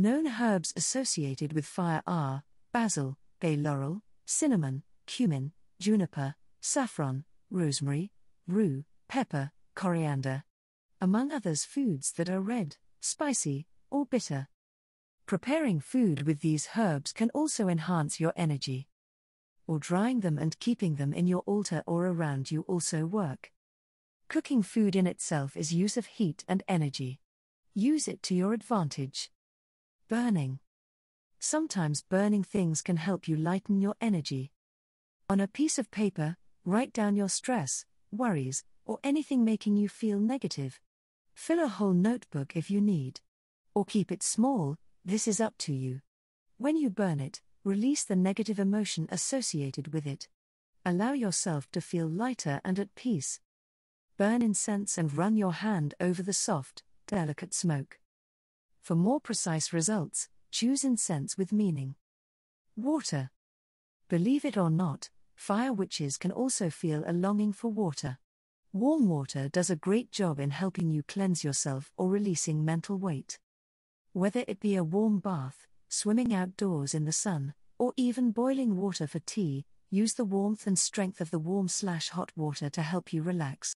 Known herbs associated with fire are basil, bay laurel, cinnamon, cumin, juniper, saffron, rosemary, rue, pepper, coriander. Among others, foods that are red, spicy, or bitter. Preparing food with these herbs can also enhance your energy. Or drying them and keeping them in your altar or around you also work. Cooking food in itself is use of heat and energy. Use it to your advantage. Burning. Sometimes burning things can help you lighten your energy. On a piece of paper, write down your stress, worries, or anything making you feel negative. Fill a whole notebook if you need. Or keep it small, this is up to you. When you burn it, release the negative emotion associated with it. Allow yourself to feel lighter and at peace. Burn incense and run your hand over the soft, delicate smoke. For more precise results, choose incense with meaning. Water. Believe it or not, fire witches can also feel a longing for water. Warm water does a great job in helping you cleanse yourself or releasing mental weight. Whether it be a warm bath, swimming outdoors in the sun, or even boiling water for tea, use the warmth and strength of the warm/hot water to help you relax.